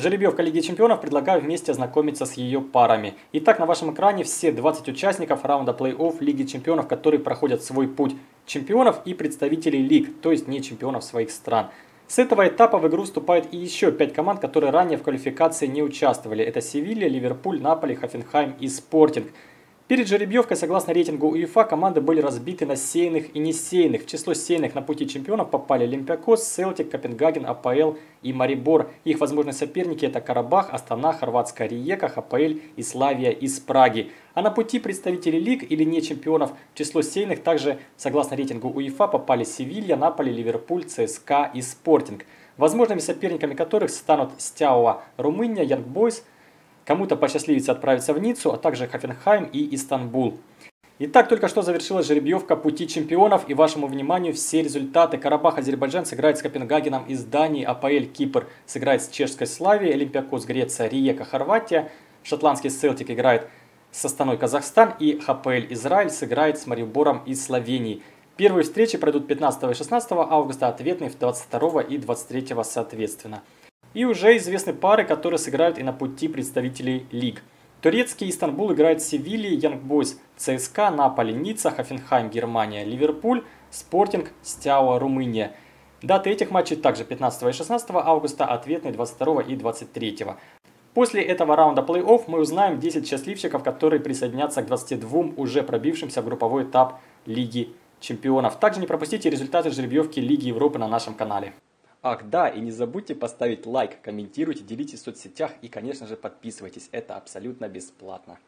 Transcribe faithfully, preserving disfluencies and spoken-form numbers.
Жеребьевка Лиги Чемпионов, предлагаю вместе ознакомиться с ее парами. Итак, на вашем экране все двадцать участников раунда плей-офф Лиги Чемпионов, которые проходят свой путь чемпионов и представителей лиг, то есть не чемпионов своих стран. С этого этапа в игру вступают и еще пять команд, которые ранее в квалификации не участвовали. Это Севилья, Ливерпуль, Наполи, Хоффенхайм и Спортинг. Перед жеребьевкой, согласно рейтингу УЕФА, команды были разбиты на сеянных и несеянных. В число сеянных на пути чемпионов попали Олимпиакос, Селтик, Копенгаген, АПОЭЛ и Марибор. Их возможные соперники это Карабах, Астана, хорватская Риека, Хапоэль и Славия из Праги. А на пути представителей лиг или не чемпионов в число сеянных также, согласно рейтингу УЕФА, попали Севилья, Наполи, Ливерпуль, ЦСКА и Спортинг. Возможными соперниками которых станут Стяуа, Румыния, Янг Бойз, кому-то посчастливится отправиться в Ниццу, а также Хоффенхайм и Истанбул. Итак, только что завершилась жеребьевка пути чемпионов и вашему вниманию все результаты. Карабах Азербайджан сыграет с Копенгагеном из Дании, АПОЭЛ Кипр сыграет с чешской Славией, Олимпиакос Греция, Риека Хорватия, шотландский Селтик играет с Астаной Казахстан и Хапоэль Израиль сыграет с Марибором из Словении. Первые встречи пройдут пятнадцатого и шестнадцатого августа, ответные в двадцать второго и двадцать третьего соответственно. И уже известны пары, которые сыграют и на пути представителей лиг. Турецкий Истанбул играет с Севильей, Янг Бойз, ЦСКА, Наполи, Ницца, Хоффенхайм, Германия, Ливерпуль, Спортинг, Стяуа, Румыния. Даты этих матчей также пятнадцатого и шестнадцатого августа, ответные двадцать второго и двадцать третьего. После этого раунда плей-офф мы узнаем десять счастливчиков, которые присоединятся к двадцати двум уже пробившимся в групповой этап Лиги Чемпионов. Также не пропустите результаты жеребьевки Лиги Европы на нашем канале. Ах да, и не забудьте поставить лайк, комментируйте, делитесь в соцсетях и, конечно же, подписывайтесь. Это абсолютно бесплатно.